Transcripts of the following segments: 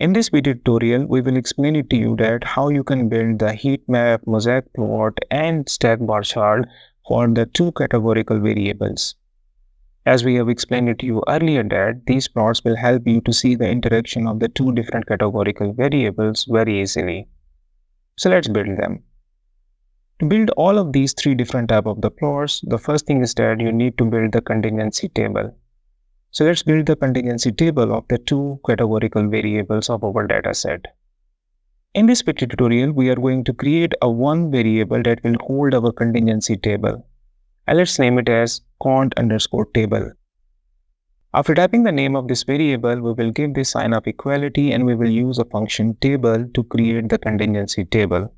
In this video tutorial, we will explain it to you that how you can build the heat map, mosaic plot and stack bar chart for the two categorical variables. As we have explained it to you earlier that these plots will help you to see the interaction of the two different categorical variables very easily. So let's build them. To build all of these three different types of the plots, the first thing is that you need to build the contingency table. So let's build the contingency table of the two categorical variables of our dataset. In this particular tutorial, we are going to create a one variable that will hold our contingency table. And let's name it as cont_table. After typing the name of this variable, we will give this sign of equality and we will use a function table to create the contingency table.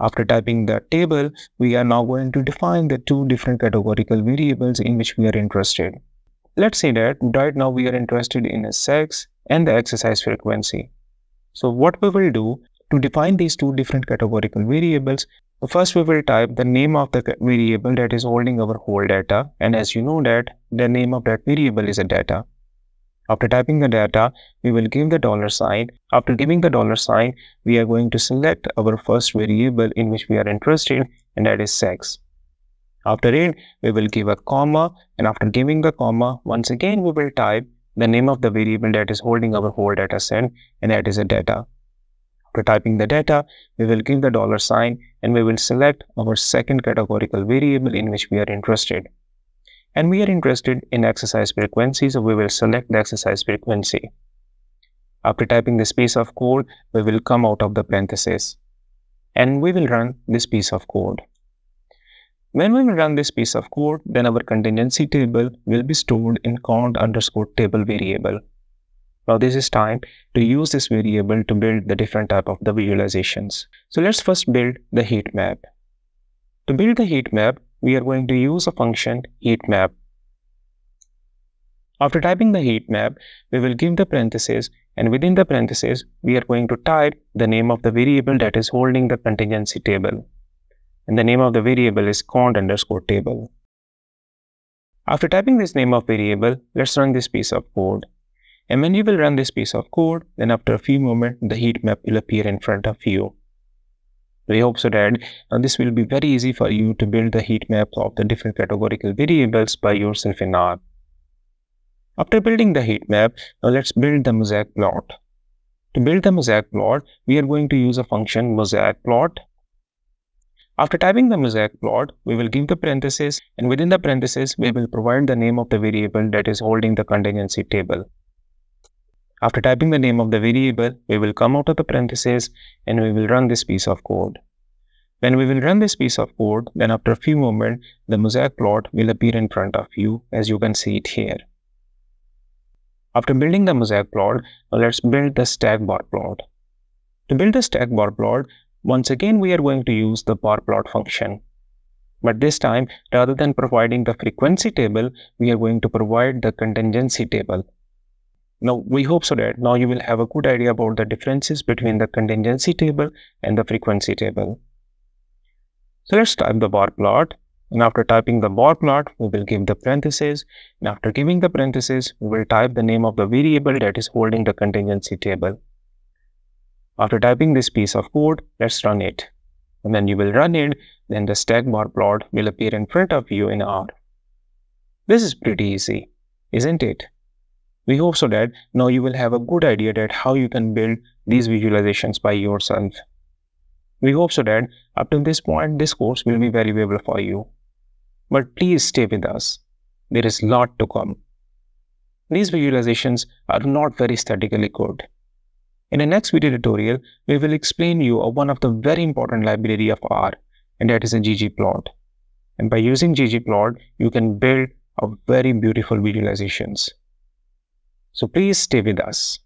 After typing the table, we are now going to define the two different categorical variables in which we are interested. Let's say that right now we are interested in a sex and the exercise frequency. So what we will do to define these two different categorical variables, first we will type the name of the variable that is holding our whole data, and as you know that the name of that variable is a data. After typing the data, we will give the dollar sign. After giving the dollar sign, we are going to select our first variable in which we are interested, and that is sex. After it, we will give a comma, and after giving the comma, once again we will type the name of the variable that is holding our whole data set, and that is a data. After typing the data, we will give the dollar sign and we will select our second categorical variable in which we are interested. And we are interested in exercise frequency, so we will select the exercise frequency. After typing this piece of code, we will come out of the parentheses and we will run this piece of code. When we will run this piece of code, then our contingency table will be stored in cont_table variable. Now this is time to use this variable to build the different type of the visualizations. So let's first build the heat map. To build the heat map, we are going to use a function heatMap. After typing the heatMap, we will give the parentheses, and within the parentheses, we are going to type the name of the variable that is holding the contingency table. And the name of the variable is cont_table. After typing this name of variable, let's run this piece of code. And when you will run this piece of code, then after a few moments, the heatmap will appear in front of you. We hope so that this will be very easy for you to build the heat map of the different categorical variables by yourself in R. After building the heat map, now let's build the mosaic plot. To build the mosaic plot, we are going to use a function mosaic plot. After typing the mosaic plot, we will give the parentheses, and within the parentheses, we will provide the name of the variable that is holding the contingency table. After typing the name of the variable, we will come out of the parentheses and we will run this piece of code. When we will run this piece of code, then after a few moments, the mosaic plot will appear in front of you as you can see it here. After building the mosaic plot, now let's build the stack bar plot. To build the stack bar plot, once again we are going to use the bar plot function. But this time, rather than providing the frequency table, we are going to provide the contingency table. Now we hope so that now you will have a good idea about the differences between the contingency table and the frequency table. So let's type the bar plot, and after typing the bar plot, we will give the parentheses, and after giving the parentheses, we will type the name of the variable that is holding the contingency table. After typing this piece of code, let's run it. And when you will run it, then the stack bar plot will appear in front of you in R. This is pretty easy, isn't it? We hope so that now you will have a good idea that how you can build these visualizations by yourself. We hope so that up to this point, this course will be valuable for you. But please stay with us. There is a lot to come. These visualizations are not very statically good. In the next video tutorial, we will explain you one of the very important library of R, and that is a ggplot. And by using ggplot, you can build a very beautiful visualizations. So please stay with us.